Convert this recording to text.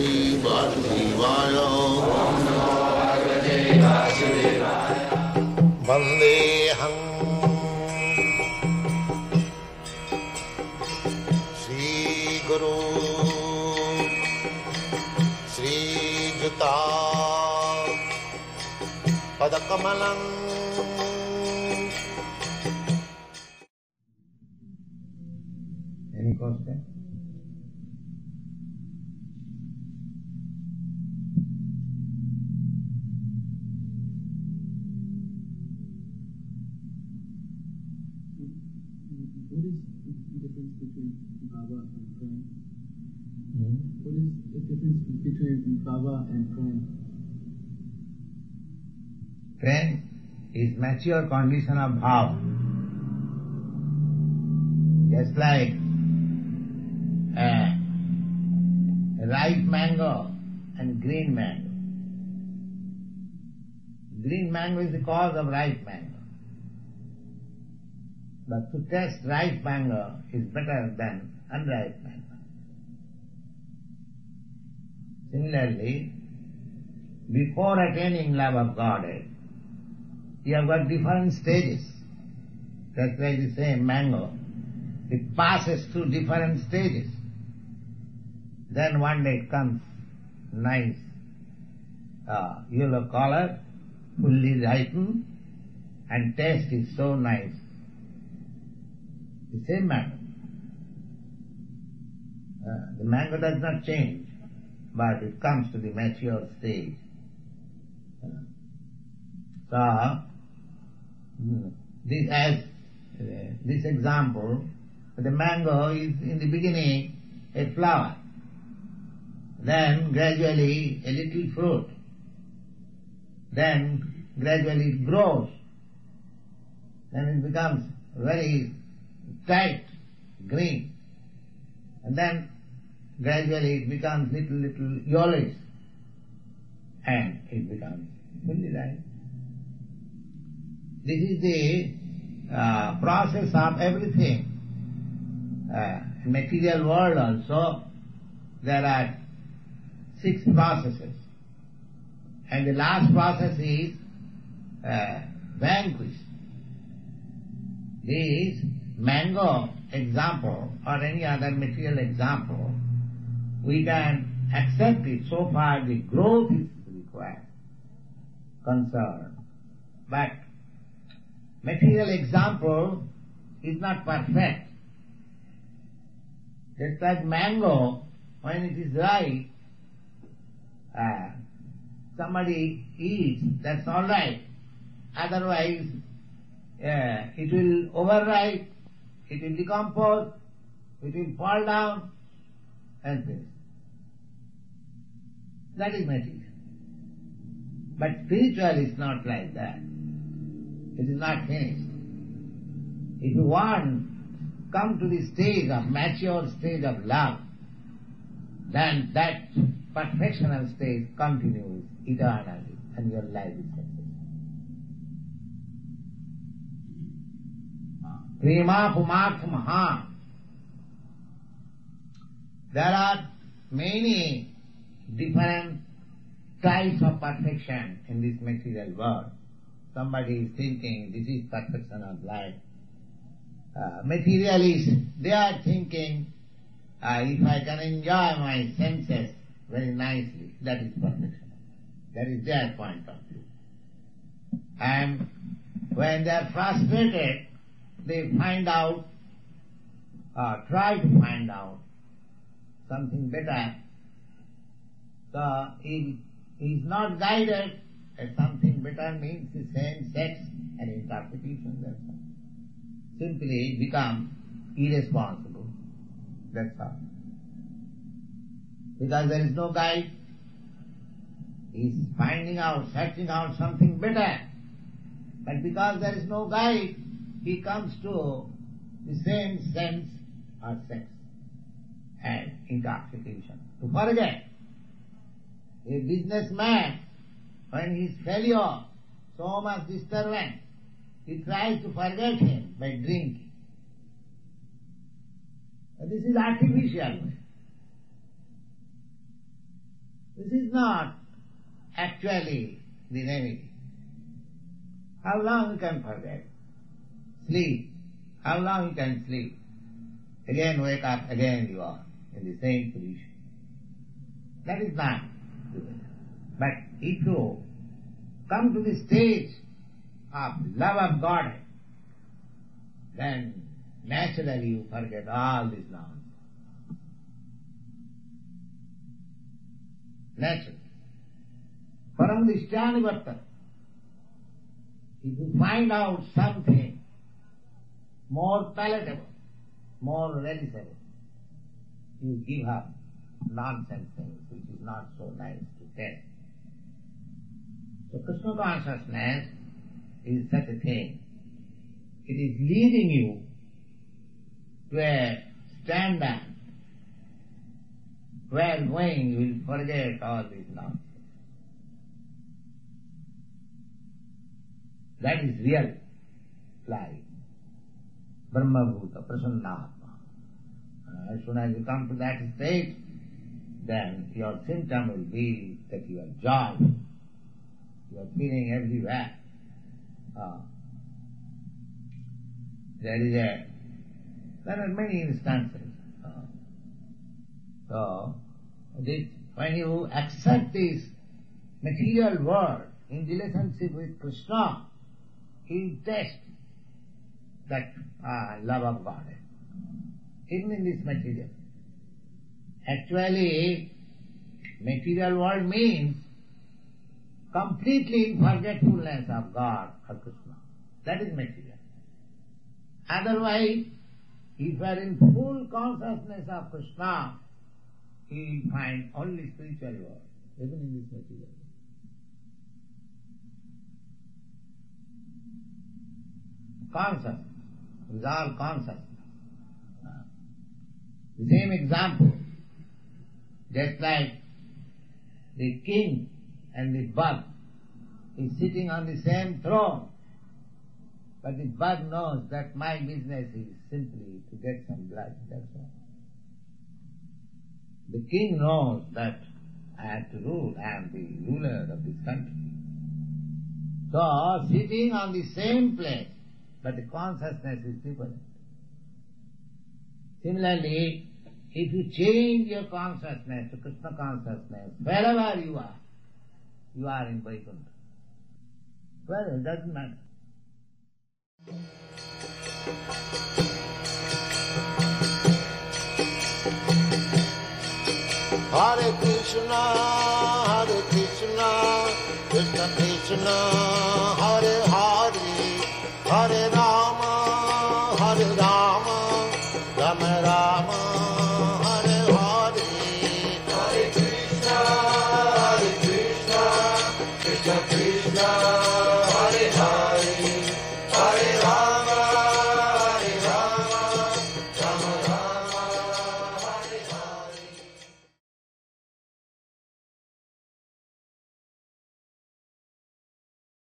Bhagavate Vasudevaya. Om Namo Bhagavate Vasudevaya. Vandeham Sri Guru Sri Juta Padakamalam. Prema is mature condition of bhāva. Just like ripe mango and green mango. Green mango is the cause of ripe mango. But to taste ripe mango is better than unripe mango. Similarly, before attaining love of Godhead, you have got different stages. Just like the same mango, it passes through different stages. Then one day it comes nice, yellow color, fully ripened, and taste is so nice. The same mango. The mango does not change, but it comes to the mature stage. So, this example, the mango is in the beginning a flower, then gradually a little fruit, then gradually it grows, then it becomes very tight, green, and then gradually it becomes little yellowish, and it becomes fully ripe. This is the process of everything. Material world also, there are 6 processes, and the last process is vanquish. This mango example or any other material example, we can accept it so far the growth is required, concerned. But material example is not perfect. Just like mango, when it is ripe, somebody eats, that's all right. Otherwise, it will overripe, it will decompose, it will fall down, and this. That is material. But spiritual is not like that. It is not finished. If you want to come to the stage of mature stage of love, then that perfectional stage continues eternally and your life is successful. Prema pumartha. There are many different types of perfection in this material world. Somebody is thinking this is perfection of life. Materialists, they are thinking, if I can enjoy my senses very nicely, that is perfection. That is their point of view. And when they are frustrated, they find out, try to find out something better. So he is not guided that something better means the same sex and interpretation, that's all. Simply become irresponsible, that's all. Because there is no guide. He is finding out, searching out something better. But because there is no guide, he comes to the same sense or sex and intoxication, to forget. A businessman, when his failure, so much disturbance, he tries to forget him by drinking. This is artificial. This is not actually the remedy. How long you can forget? Sleep. How long you can sleep? Again wake up, again you are in the same position. That is not good. But if you come to the stage of love of Godhead, then naturally you forget all this nonsense. Naturally. Param Dishtyani Vartana. If you find out something more palatable, more relatable, you give up nonsense things which is not so nice to tell. So Kṛṣṇa consciousness is such a thing. It is leading you to a standard where going you will forget all these nonsense. That is real life. Brahma-bhūtā, prasan-nātmā. As soon as you come to that state, then your symptom will be that you are joyful. You are feeling everywhere. There are many instances. When you accept this material world in relationship with Kṛṣṇa, he tests that love of God, even in this material. Actually, material world means completely forgetfulness of God, of Kṛṣṇa. That is material. Otherwise, if you are in full consciousness of Kṛṣṇa, you will find only spiritual world, even in this material world. Consciousness. It is all consciousness. The same example, just like the king and the bird is sitting on the same throne, but the bird knows that my business is simply to get some blood, that's all. The king knows that I have to rule, I am the ruler of this country. So, sitting on the same place, but the consciousness is different. Similarly, if you change your consciousness to Kṛṣṇa consciousness, wherever you are in Vaikuṇṭha. Well, it doesn't matter. Hare Kṛṣṇa, Hare Kṛṣṇa, Kṛṣṇa Kṛṣṇa.